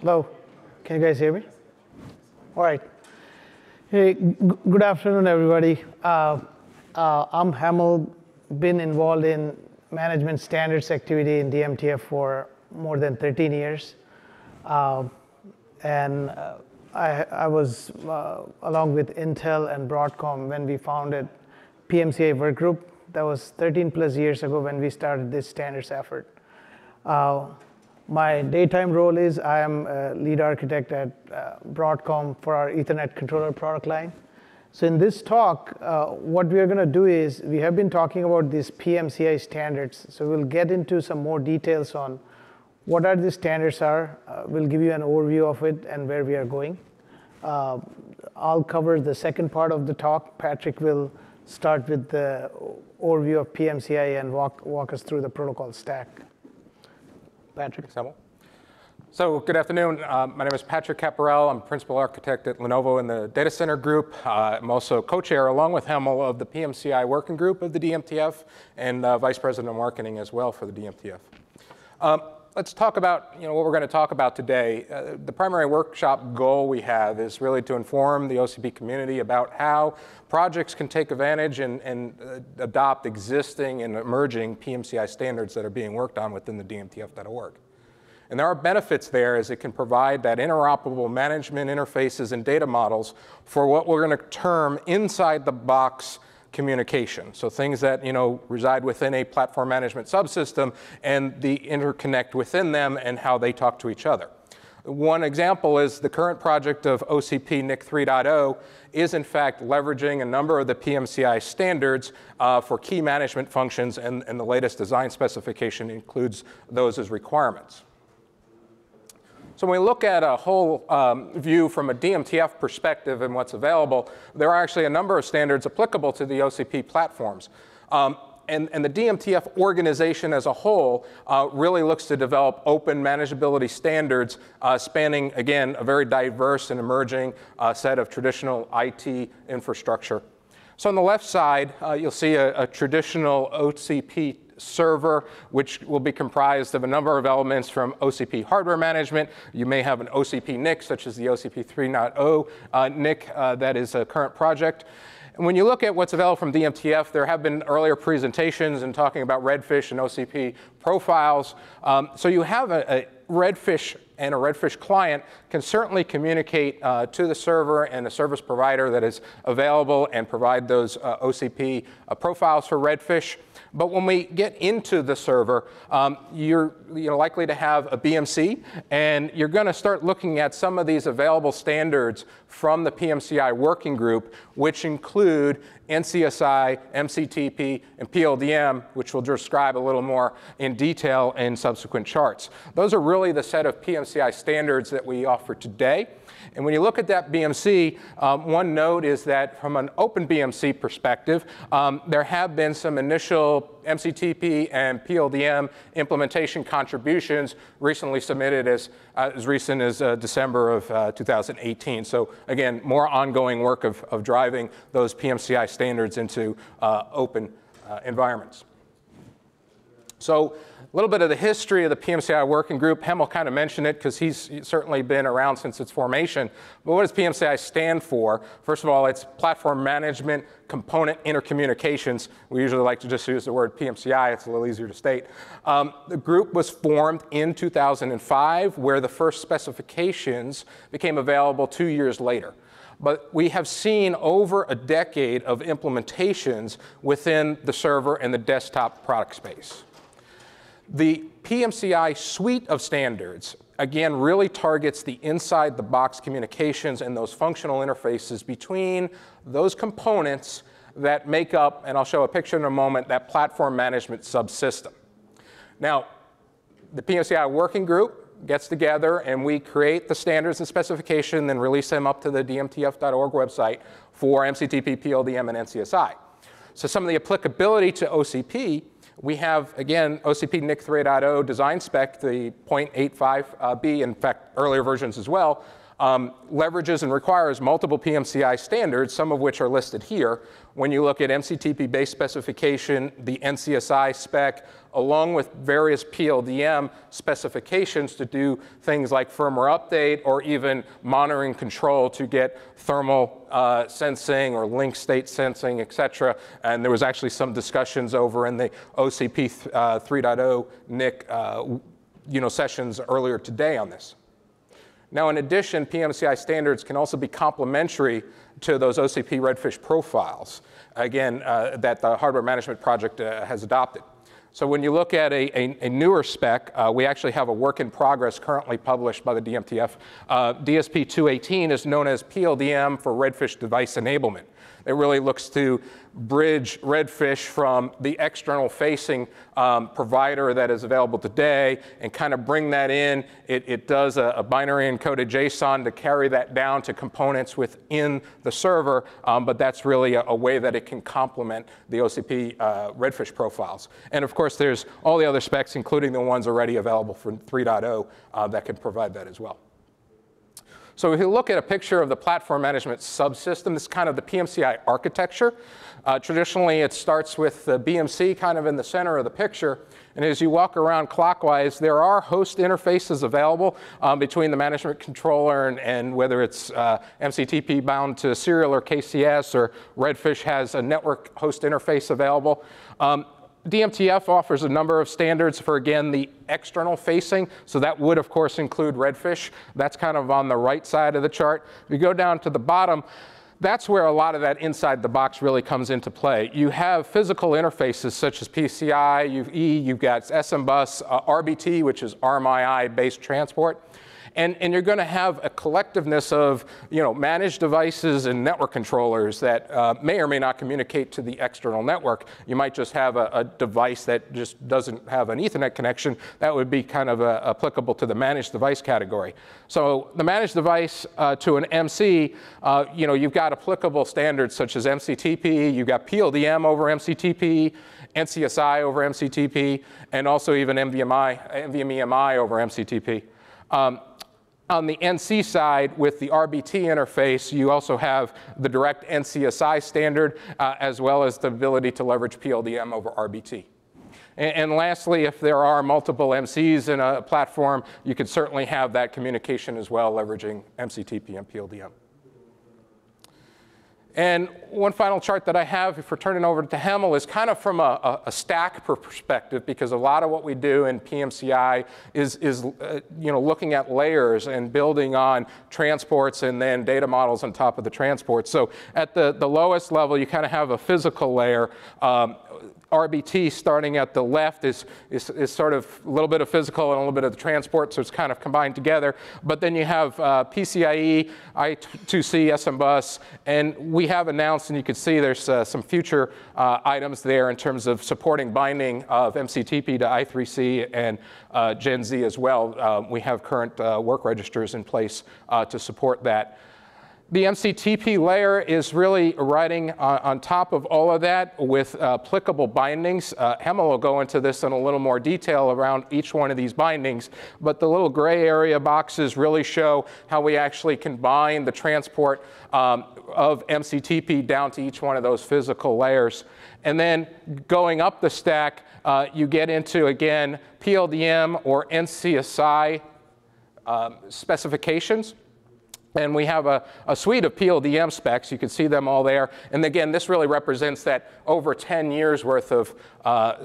Hello, can you guys hear me? All right. Hey, good afternoon, everybody. I'm Hemal, been involved in management standards activity in DMTF for more than 13 years. And I was, along with Intel and Broadcom, when we founded PMCA work group. That was 13 plus years ago when we started this standards effort. My daytime role is I am a lead architect at Broadcom for our Ethernet controller product line. So in this talk, what we are going to do is we have been talking about these PMCI standards. So we'll get into some more details on what are these standards are. We'll give you an overview of it and where we are going. I'll cover the second part of the talk. Patrick will start with the overview of PMCI and walk us through the protocol stack. Patrick. So good afternoon. My name is Patrick Caporale. I'm principal architect at Lenovo in the data center group. I'm also co-chair, along with Hemal, of the PMCI working group of the DMTF, and vice president of marketing as well for the DMTF. Let's talk about what we're going to talk about today. The primary workshop goal we have is really to inform the OCP community about how projects can take advantage and adopt existing and emerging PMCI standards that are being worked on within the DMTF.org. And there are benefits there, as it can provide that interoperable management interfaces and data models for what we're going to term inside-the-box communication. So things that reside within a platform management subsystem and the interconnect within them and how they talk to each other. One example is the current project of OCP NIC 3.0 is in fact leveraging a number of the PMCI standards for key management functions, and the latest design specification includes those as requirements. So when we look at a whole view from a DMTF perspective and what's available, there are actually a number of standards applicable to the OCP platforms. And the DMTF organization as a whole really looks to develop open manageability standards spanning, again, a very diverse and emerging set of traditional IT infrastructure. So on the left side, you'll see a traditional OCP server, which will be comprised of a number of elements from OCP hardware management. You may have an OCP NIC, such as the OCP 3.0 NIC that is a current project. And when you look at what's available from DMTF, there have been earlier presentations and talking about Redfish and OCP profiles. So you have a Redfish, and a Redfish client can certainly communicate to the server and a service provider that is available and provide those OCP profiles for Redfish. But when we get into the server, you're likely to have a BMC, and you're going to start looking at some of these available standards from the PMCI working group, which include NCSI, MCTP, and PLDM, which we'll describe a little more in detail in subsequent charts. Those are really the set of PMCI standards that we offer today. And when you look at that BMC, one note is that from an open BMC perspective, there have been some initial MCTP and PLDM implementation contributions recently submitted as recent as December of 2018. So again, more ongoing work of driving those PMCI standards into open environments. So a little bit of the history of the PMCI working group. Hemal kind of mentioned it because he's certainly been around since its formation. But what does PMCI stand for? First of all, it's Platform Management Component Intercommunications. We usually like to just use the word PMCI. It's a little easier to state. The group was formed in 2005, where the first specifications became available 2 years later. But we have seen over a decade of implementations within the server and the desktop product space. The PMCI suite of standards, again, really targets the inside-the-box communications and those functional interfaces between those components that make up, and I'll show a picture in a moment, that platform management subsystem. Now, the PMCI working group gets together, and we create the standards and specification, then release them up to the DMTF.org website for MCTP, PLDM, and NCSI. So some of the applicability to OCP, we have, again, OCP NIC 3.0 design spec, the 0.85B, in fact, earlier versions as well, leverages and requires multiple PMCI standards, some of which are listed here. When you look at MCTP-based specification, the NCSI spec, along with various PLDM specifications to do things like firmware update or even monitoring control to get thermal sensing or link state sensing, et cetera. And there was actually some discussions over in the OCP 3.0 NIC sessions earlier today on this. Now, in addition, PMCI standards can also be complementary to those OCP Redfish profiles, again, that the hardware management project has adopted. So when you look at a newer spec, we actually have a work in progress currently published by the DMTF. DSP 218 is known as PLDM for Redfish device enablement. It really looks to bridge Redfish from the external facing provider that is available today and kind of bring that in. It does a binary encoded JSON to carry that down to components within the server, but that's really a way that it can complement the OCP Redfish profiles. And of course, there's all the other specs, including the ones already available for 3.0 that can provide that as well. So if you look at a picture of the platform management subsystem, this is kind of the PMCI architecture. Traditionally, it starts with the BMC kind of in the center of the picture. And as you walk around clockwise, there are host interfaces available between the management controller and whether it's MCTP bound to serial or KCS, or Redfish has a network host interface available. DMTF offers a number of standards for, again, the external facing. So that would, of course, include Redfish. That's kind of on the right side of the chart. If you go down to the bottom, that's where a lot of that inside the box really comes into play. You have physical interfaces such as PCI, you've got SMBus, RBT, which is RMII-based transport. And you're going to have a collectiveness of managed devices and network controllers that may or may not communicate to the external network. You might just have a device that just doesn't have an Ethernet connection. That would be kind of applicable to the managed device category. So the managed device to an MC, you've got applicable standards such as MCTP. You've got PLDM over MCTP, NCSI over MCTP, and also even NVMeMI over MCTP. On the NC side, with the RBT interface, you also have the direct NCSI standard, as well as the ability to leverage PLDM over RBT. And lastly, if there are multiple MCs in a platform, you could certainly have that communication as well, leveraging MCTP and PLDM. And one final chart that I have, if we're turning over to Hemal, is kind of from a stack perspective, because a lot of what we do in PMCI is looking at layers and building on transports and then data models on top of the transports. So at the lowest level, you kind of have a physical layer. RBT starting at the left is sort of a little bit of physical and a little bit of the transport, so it's kind of combined together. But then you have PCIe, I2C, SMBus, and we have announced, and you can see there's some future items there in terms of supporting binding of MCTP to I3C and Gen Z as well. We have current work registers in place to support that. The MCTP layer is really riding on top of all of that with applicable bindings. Hemal will go into this in a little more detail around each one of these bindings, but the little gray area boxes really show how we actually combine the transport of MCTP down to each one of those physical layers. And then going up the stack, you get into, again, PLDM or NCSI specifications. And we have a suite of PLDM specs. You can see them all there. And again, this really represents that over 10 years worth of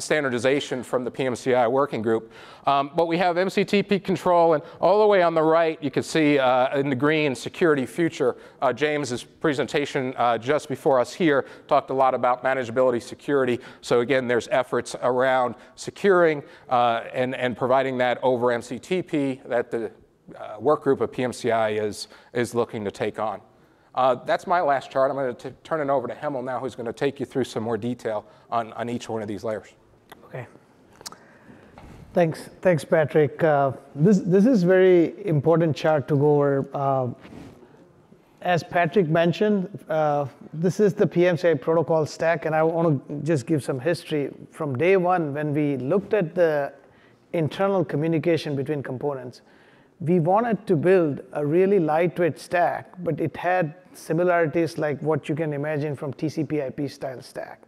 standardization from the PMCI working group. But we have MCTP control, and all the way on the right, you can see in the green, security future. James's presentation just before us here talked a lot about manageability security. So again, there's efforts around securing and providing that over MCTP that the work group of PMCI is looking to take on. That's my last chart. I'm going to turn it over to Hemal now, who's going to take you through some more detail on each one of these layers. Okay. Thanks, Patrick. This is very important chart to go over. As Patrick mentioned, this is the PMCI protocol stack, and I want to just give some history. From day one, when we looked at the internal communication between components, we wanted to build a really lightweight stack, but it had similarities like what you can imagine from TCP/IP style stack.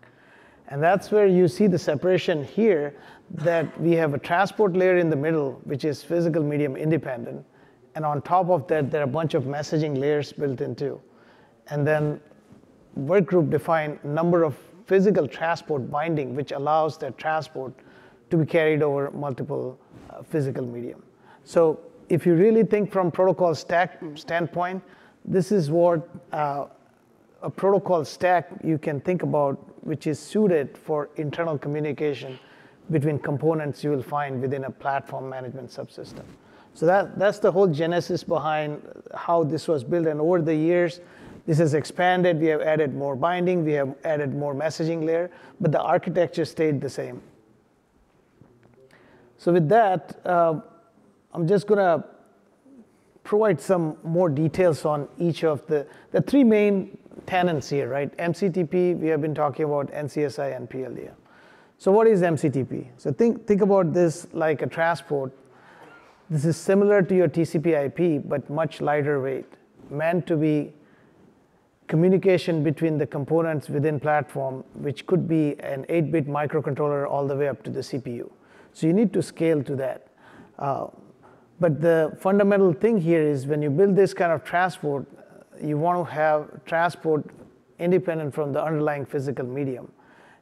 And that's where you see the separation here, that we have a transport layer in the middle, which is physical medium independent. And on top of that, there are a bunch of messaging layers built into. And then workgroup defined number of physical transport binding, which allows that transport to be carried over multiple physical medium. So if you really think from protocol stack standpoint, this is what a protocol stack you can think about, which is suited for internal communication between components you will find within a platform management subsystem. So that's the whole genesis behind how this was built. And over the years, this has expanded. We have added more binding. We have added more messaging layer. But the architecture stayed the same. So with that, I'm just going to provide some more details on each of the three main tenants here, right? MCTP, we have been talking about NCSI and PLDM. So what is MCTP? So think about this like a transport. This is similar to your TCP/IP, but much lighter weight, meant to be communication between the components within platform, which could be an 8-bit microcontroller all the way up to the CPU. So you need to scale to that. But the fundamental thing here is when you build this kind of transport, you want to have transport independent from the underlying physical medium.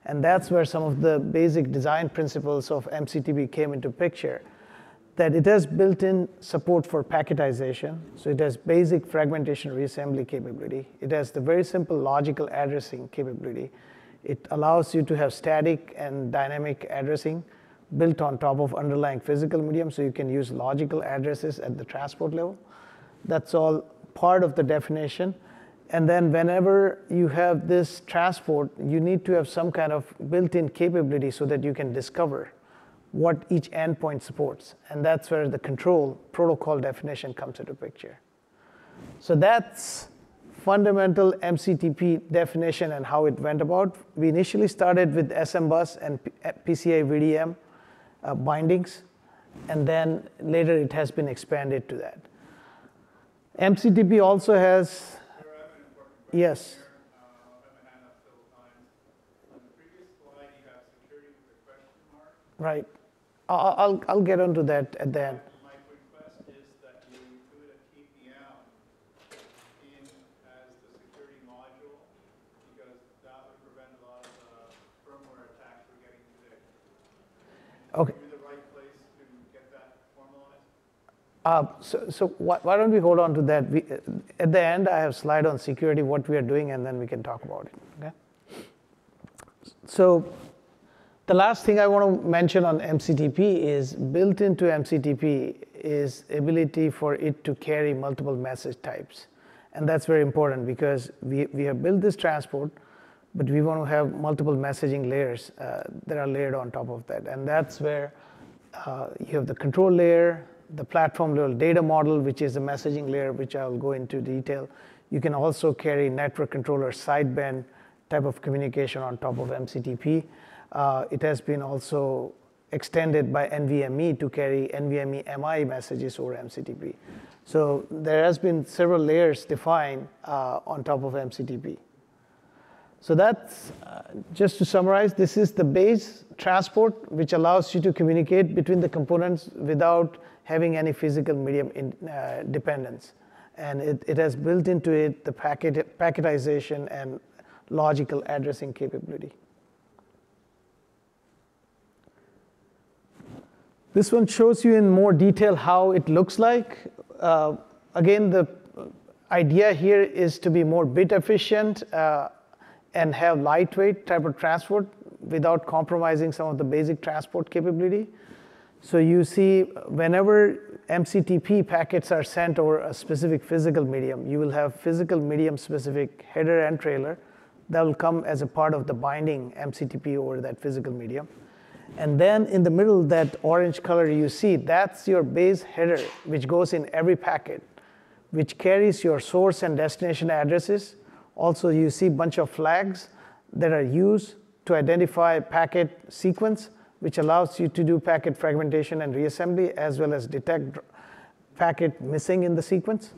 And that's where some of the basic design principles of MCTP came into picture, that it has built-in support for packetization. So it has basic fragmentation reassembly capability. It has the very simple logical addressing capability. It allows you to have static and dynamic addressing built on top of underlying physical medium, so you can use logical addresses at the transport level. That's all part of the definition. And then whenever you have this transport, you need to have some kind of built-in capability so that you can discover what each endpoint supports. And that's where the control protocol definition comes into picture. So that's fundamental MCTP definition and how it went about. We initially started with SMBus and PCIe VDM bindings, and then later it has been expanded to that. MCTP also has, yes. Right. I'll get onto that at the end. My request is that you include a TPM in as the security module, because that would prevent a lot of firmware attacks we're getting today. Okay. Is it the right place to get that formalized? So why don't we hold on to that? At the end, I have a slide on security, what we are doing, and then we can talk about it. Okay. So the last thing I want to mention on MCTP is built into MCTP is ability for it to carry multiple message types. And that's very important because we have built this transport, but we want to have multiple messaging layers that are layered on top of that. And that's where you have the control layer, the platform level data model, which is the messaging layer, which I'll go into detail. You can also carry network controller sideband type of communication on top of MCTP. It has been also extended by NVMe to carry NVMeMI messages over MCTP. So there has been several layers defined on top of MCTP. So that's, just to summarize, this is the base transport, which allows you to communicate between the components without having any physical medium dependence. And it has built into it the packetization and logical addressing capability. This one shows you in more detail how it looks like. Again, the idea here is to be more bit efficient and have lightweight type of transport without compromising some of the basic transport capability. So you see whenever MCTP packets are sent over a specific physical medium, you will have physical medium specific header and trailer that will come as a part of the binding MCTP over that physical medium. And then in the middle, that orange color you see, that's your base header, which goes in every packet, which carries your source and destination addresses. Also, you see a bunch of flags that are used to identify packet sequence, which allows you to do packet fragmentation and reassembly, as well as detect packet missing in the sequence.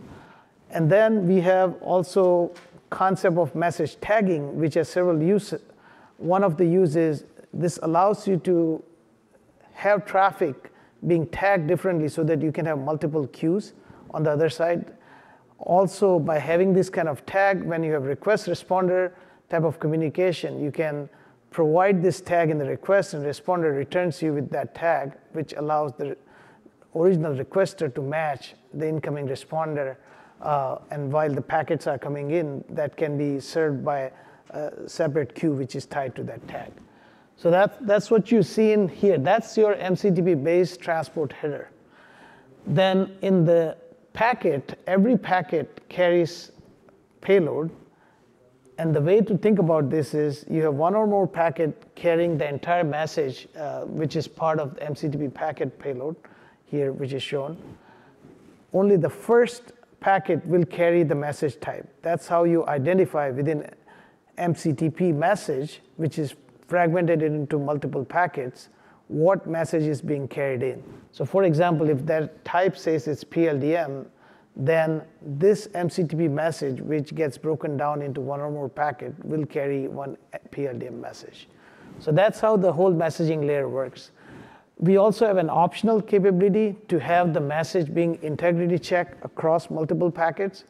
And then we have also concept of message tagging, which has several uses. One of the uses, this allows you to have traffic being tagged differently so that you can have multiple queues on the other side. Also, by having this kind of tag, when you have request responder type of communication, you can provide this tag in the request and responder returns you with that tag, which allows the original requester to match the incoming responder. And while the packets are coming in, that can be served by a separate queue, which is tied to that tag. So that's what you see in here. That's your MCTP-based transport header. Then in the packet, every packet carries payload. And the way to think about this is you have one or more packet carrying the entire message, which is part of the MCTP packet payload here, which is shown. Only the first packet will carry the message type. That's how you identify within MCTP message, which is fragmented into multiple packets, what message is being carried in. So for example, if that type says it's PLDM, then this MCTP message, which gets broken down into one or more packet, will carry one PLDM message. So that's how the whole messaging layer works. We also have an optional capability to have the message being integrity checked across multiple packets.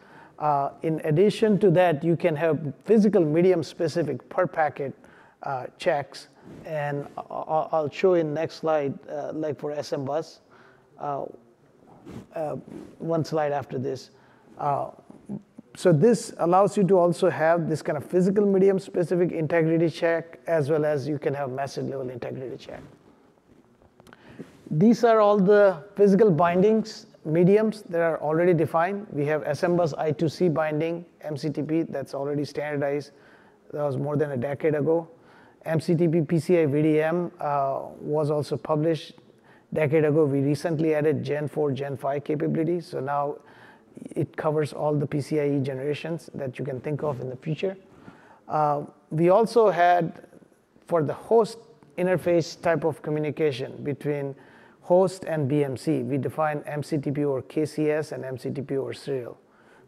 In addition to that, you can have physical medium specific per packet checks, and I'll show in next slide, like for SMBus, one slide after this. So this allows you to also have this kind of physical medium specific integrity check, as well as you can have message level integrity check. These are all the physical bindings, mediums that are already defined. We have SMBus I2C binding, MCTP, that's already standardized. That was more than a decade ago. MCTP PCIe VDM was also published a decade ago. We recently added Gen 4, Gen 5 capabilities. So now it covers all the PCIe generations that you can think of in the future. We also had, for the host interface type of communication between host and BMC, we defined MCTP over KCS and MCTP over serial.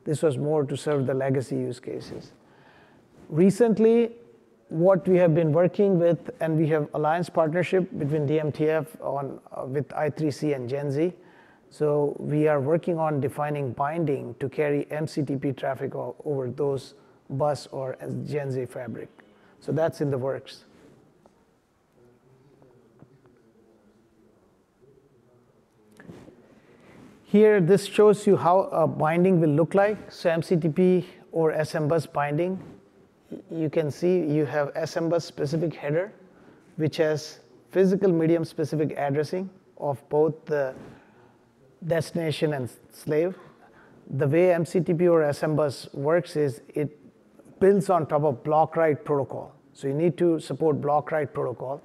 This was more to serve the legacy use cases. Recently, what we have been working with, and we have alliance partnership between DMTF on, with I3C and Gen Z. So we are working on defining binding to carry MCTP traffic over those bus or Gen Z fabric. So that's in the works. Here, this shows you how a binding will look like. So MCTP or SMBus binding. You can see you have SMBus specific header, which has physical medium specific addressing of both the destination and slave. The way MCTP or SMBus works is it builds on top of block write protocol. So you need to support block write protocol.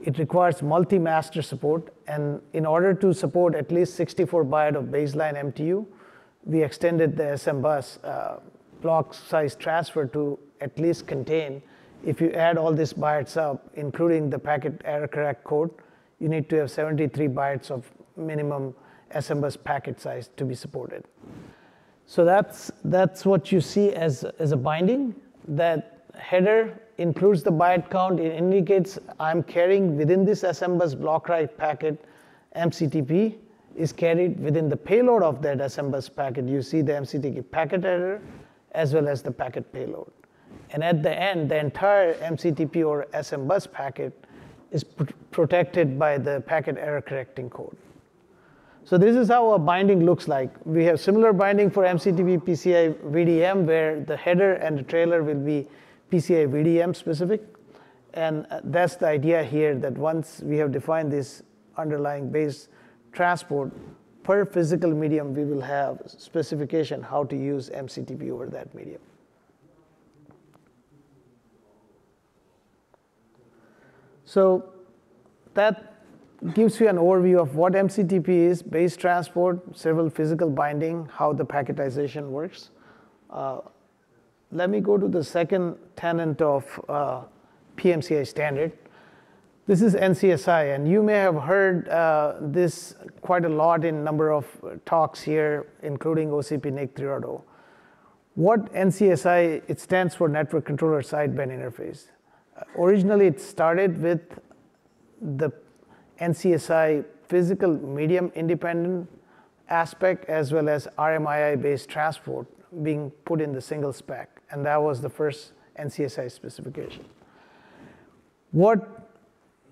It requires multi-master support. And in order to support at least 64 byte of baseline MTU, we extended the SMBus block size transfer to at least contain. If you add all these bytes up, including the packet error correct code, you need to have 73 bytes of minimum SMBus packet size to be supported. So that's what you see as a binding. That header includes the byte count. It indicates I'm carrying within this SMBus block write packet. MCTP is carried within the payload of that SMBus packet. You see the MCTP packet error as well as the packet payload. And at the end, the entire MCTP or SMBus packet is protected by the packet error correcting code. So this is how a binding looks like. We have similar binding for MCTP PCI VDM, where the header and the trailer will be PCI VDM specific. And that's the idea here, that once we have defined this underlying base transport, per physical medium, we will have specification how to use MCTP over that medium. So that gives you an overview of what MCTP is, base transport, several physical binding, how the packetization works. Let me go to the second tenet of PMCI standard. This is NCSI, and you may have heard this quite a lot in number of talks here, including OCP NIC 3.0. What NCSI, it stands for Network Controller Sideband Interface. Originally, it started with the NCSI physical medium independent aspect as well as RMII based transport being put in the single spec, and that was the first NCSI specification. What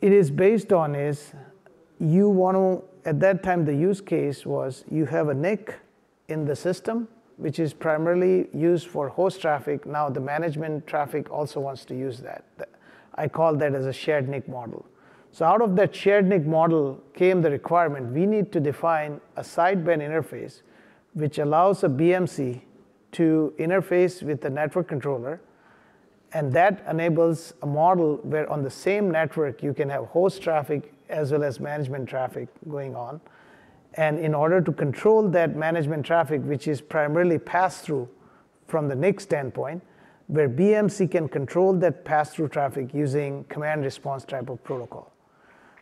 it is based on is you want to, at that time the use case was you have a NIC in the system which is primarily used for host traffic. Now the management traffic also wants to use that. I call that as a shared NIC model. So out of that shared NIC model came the requirement, we need to define a sideband interface which allows a BMC to interface with the network controller, and that enables a model where on the same network you can have host traffic as well as management traffic going on. And in order to control that management traffic, which is primarily pass-through from the NIC standpoint, where BMC can control that pass-through traffic using command response type of protocol.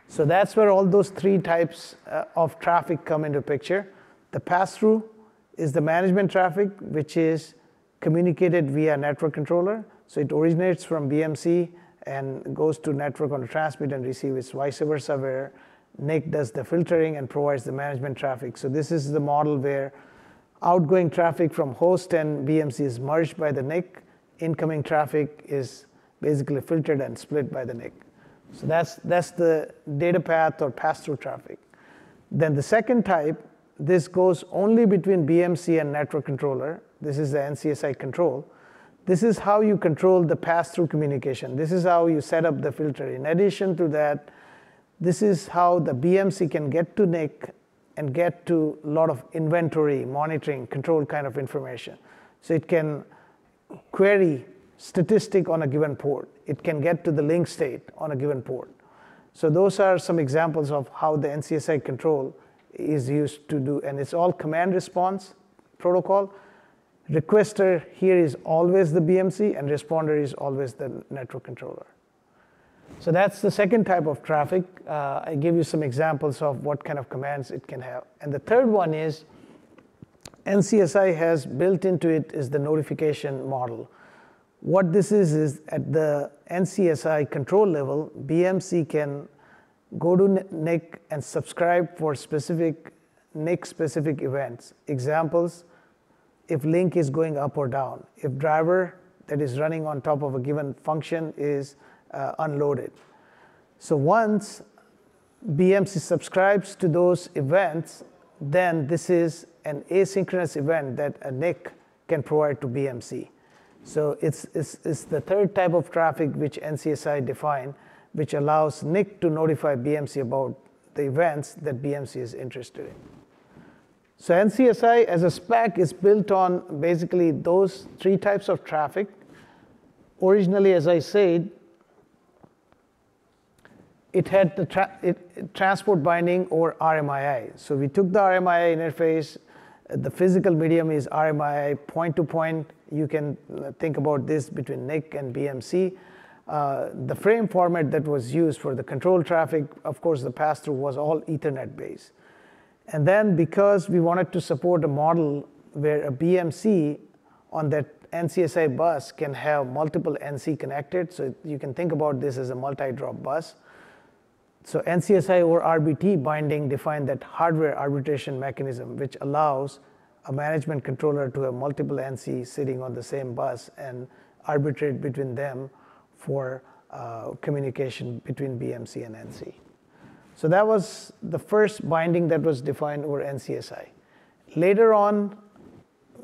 So that's where all those three types of traffic come into picture. The pass-through is the management traffic, which is communicated via network controller. So it originates from BMC and goes to network on the transmit and receive. It's vice versa, where NIC does the filtering and provides the management traffic. So this is the model where outgoing traffic from host and BMC is merged by the NIC. Incoming traffic is basically filtered and split by the NIC. So that's the data path or pass-through traffic. Then the second type, this goes only between BMC and network controller. This is the NCSI control. This is how you control the pass-through communication. This is how you set up the filter. In addition to that, this is how the BMC can get to NIC and get to a lot of inventory, monitoring, control kind of information. So it can query statistic on a given port. It can get to the link state on a given port. So those are some examples of how the NCSI control is used to do, and it's all command response protocol. Requester here is always the BMC, and responder is always the network controller. So that's the second type of traffic. I give you some examples of what kind of commands it can have. And the third one is NCSI has built into it is the notification model. What this is at the NCSI control level, BMC can go to NIC and subscribe for specific NIC-specific events. Examples, if link is going up or down, if driver that is running on top of a given function is unloaded. So once BMC subscribes to those events, then this is an asynchronous event that a NIC can provide to BMC. So it's the third type of traffic which NCSI defined, which allows NIC to notify BMC about the events that BMC is interested in. So NCSI as a spec is built on basically those three types of traffic. Originally, as I said, it had the transport binding or RMII. So we took the RMII interface. The physical medium is RMII point to point. You can think about this between NIC and BMC. The frame format that was used for the control traffic, of course the pass-through was all Ethernet based. And then because we wanted to support a model where a BMC on that NCSI bus can have multiple NC connected, so you can think about this as a multi-drop bus. So NCSI or RBT binding defined that hardware arbitration mechanism, which allows a management controller to have multiple NC sitting on the same bus and arbitrate between them for communication between BMC and NC. So that was the first binding that was defined over NCSI. Later on,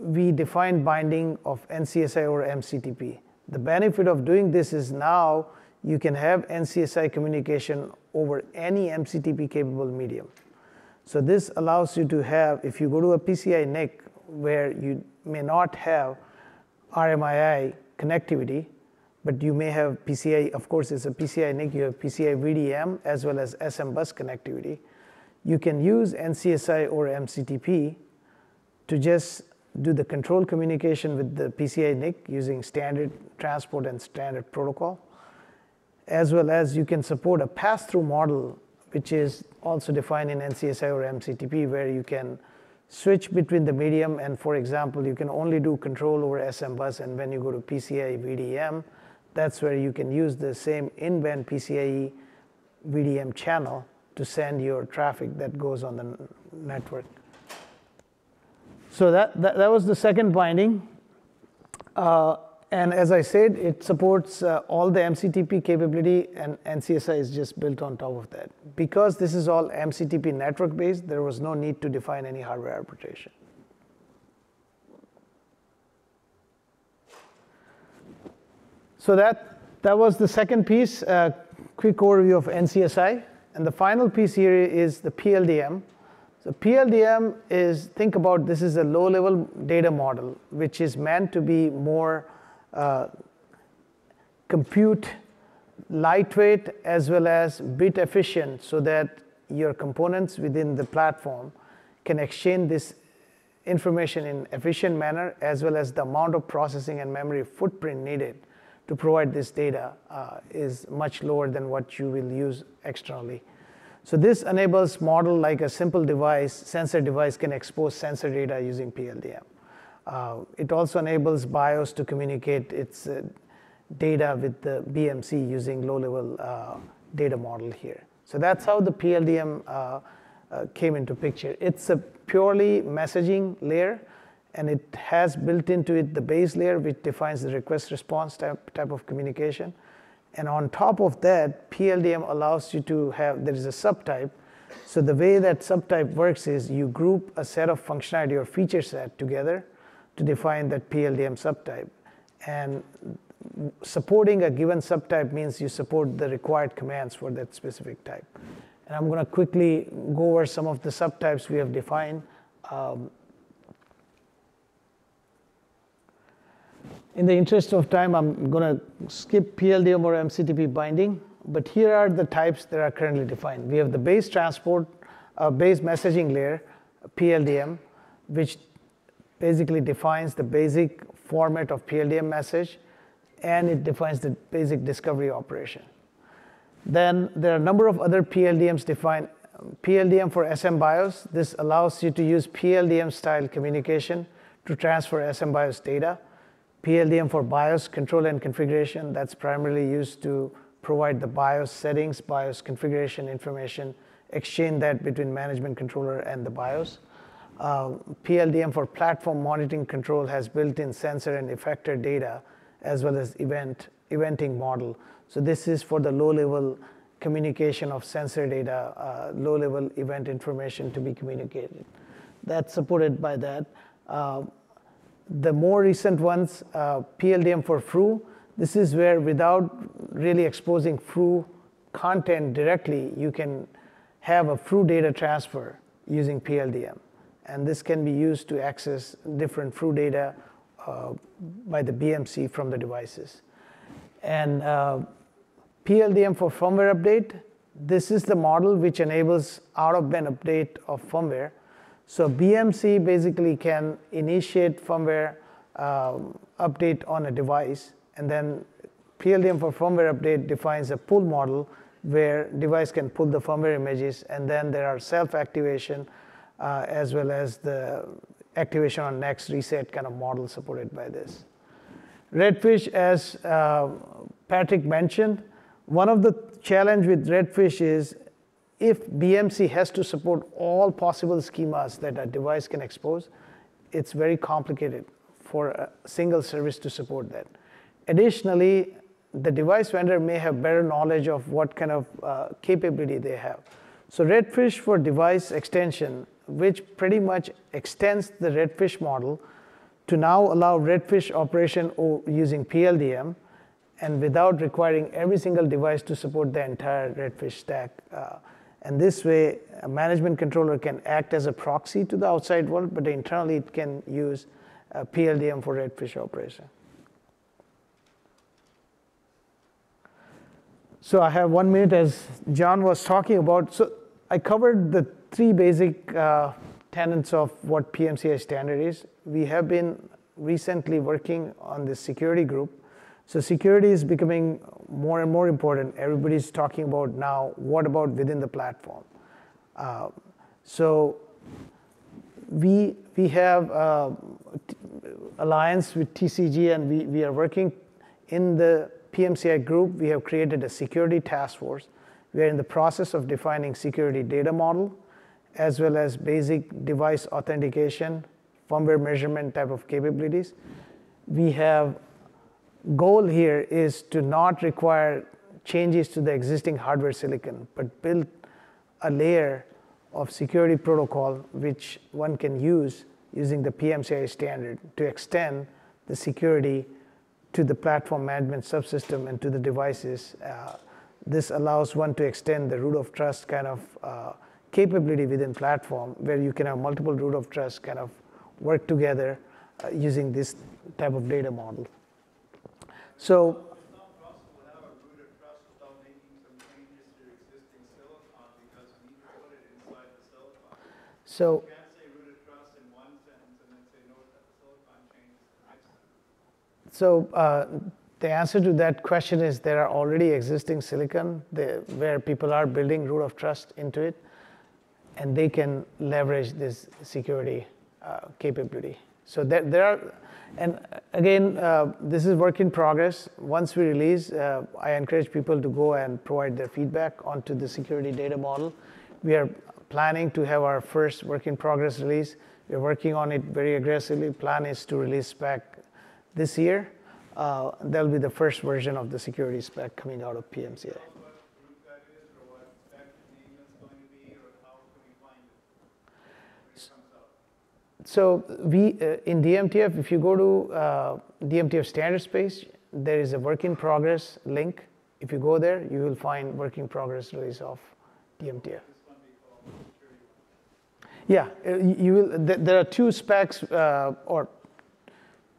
we defined binding of NCSI or MCTP. The benefit of doing this is now you can have NCSI communication over any MCTP capable medium. So this allows you to have, if you go to a PCI NIC where you may not have RMII connectivity, but you may have PCI, of course it's a PCI NIC, you have PCI VDM as well as SMBus connectivity. You can use NCSI or MCTP to just do the control communication with the PCI NIC using standard transport and standard protocol, as well as you can support a pass-through model, which is also defined in NCSI or MCTP, where you can switch between the medium and, for example, you can only do control over SMBus, and when you go to PCIe VDM, that's where you can use the same in-band PCIe VDM channel to send your traffic that goes on the network. So that was the second binding. And as I said, it supports all the MCTP capability, and NCSI is just built on top of that. Because this is all MCTP network based, there was no need to define any hardware arbitration. So that was the second piece, quick overview of NCSI. And the final piece here is the PLDM. So PLDM is, think about this is a low level data model, which is meant to be more compute lightweight as well as bit efficient, so that your components within the platform can exchange this information in efficient manner, as well as the amount of processing and memory footprint needed to provide this data is much lower than what you will use externally. So this enables model like a simple device, sensor device can expose sensor data using PLDM. It also enables BIOS to communicate its data with the BMC using low-level data model here. So that's how the PLDM came into picture. It's a purely messaging layer, and it has built into it the base layer, which defines the request response type of communication. And on top of that, PLDM allows you to have, there is a subtype. So the way that subtype works is you group a set of functionality or feature set together to define that PLDM subtype. And supporting a given subtype means you support the required commands for that specific type. And I'm going to quickly go over some of the subtypes we have defined. In the interest of time, I'm going to skip PLDM or MCTP binding, but here are the types that are currently defined. We have the base transport, base messaging layer, PLDM, which basically defines the basic format of PLDM message, and it defines the basic discovery operation. Then there are a number of other PLDMs defined. PLDM for SMBIOS, this allows you to use PLDM style communication to transfer SMBIOS data. PLDM for BIOS control and configuration, that's primarily used to provide the BIOS settings, BIOS configuration information, exchange that between management controller and the BIOS. PLDM for platform monitoring control has built-in sensor and effector data, as well as eventing model. So this is for the low-level communication of sensor data, low-level event information to be communicated. That's supported by that. The more recent ones, PLDM for FRU, this is where without really exposing FRU content directly, you can have a FRU data transfer using PLDM. And this can be used to access different FRU data by the BMC from the devices. And PLDM for firmware update, this is the model which enables out-of-band update of firmware. So BMC basically can initiate firmware update on a device, and then PLDM for firmware update defines a pull model where device can pull the firmware images, and then there are self-activation as well as the activation on next reset kind of model supported by this. Redfish, as Patrick mentioned, one of the challenge with Redfish is if BMC has to support all possible schemas that a device can expose, it's very complicated for a single service to support that. Additionally, the device vendor may have better knowledge of what kind of capability they have. So Redfish for device extension, which pretty much extends the Redfish model to now allow Redfish operation using PLDM and without requiring every single device to support the entire Redfish stack. And this way, a management controller can act as a proxy to the outside world, but internally it can use PLDM for Redfish operation. So I have 1 minute, as John was talking about. So I covered the three basic tenets of what PMCI standard is. We have been recently working on this security group. So security is becoming more and more important, everybody's talking about now, what about within the platform? So we have alliance with TCG, and we are working in the PMCI group. We have created a security task force. We are in the process of defining security data model, as well as basic device authentication, firmware measurement type of capabilities. We have goal here is to not require changes to the existing hardware silicon, but build a layer of security protocol which one can use using the PMCI standard to extend the security to the platform management subsystem and to the devices. This allows one to extend the root of trust kind of capability within platform, where you can have multiple root of trust kind of work together using this type of data model. So it's not possible to have a root of trust without making some changes to your existing silicon, because we need to put it inside the silicon. So you can't say root of trust in one sentence and then say no, that the silicon changes the next sentence. So the answer to that question is there are already existing silicon where people are building root of trust into it, and they can leverage this security capability. So there are, and again, this is work in progress. Once we release, I encourage people to go and provide their feedback onto the security data model. We are planning to have our first work in progress release. We're working on it very aggressively. Plan is to release spec this year. That'll be the first version of the security spec coming out of PMCI. So we, in DMTF, if you go to DMTF standard space, there is a work in progress link. If you go there, you will find work in progress release of DMTF. Yeah, you will, there are two specs or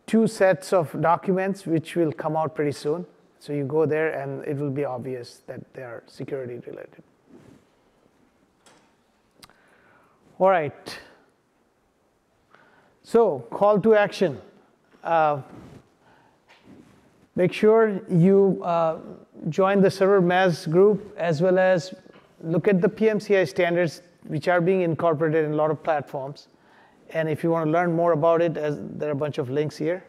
two sets of documents which will come out pretty soon. So you go there and it will be obvious that they are security related. All right. So, call to action. Make sure you join the server MES group, as well as look at the PMCI standards which are being incorporated in a lot of platforms. And if you want to learn more about it, as there are a bunch of links here.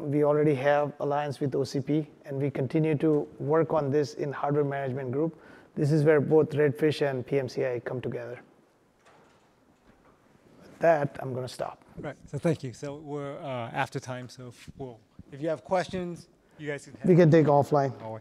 We already have alliance with OCP, and we continue to work on this in hardware management group. This is where both Redfish and PMCI come together. With that, I'm going to stop. Right. So thank you. So we're after time. So if you have questions, you guys can. We can take offline.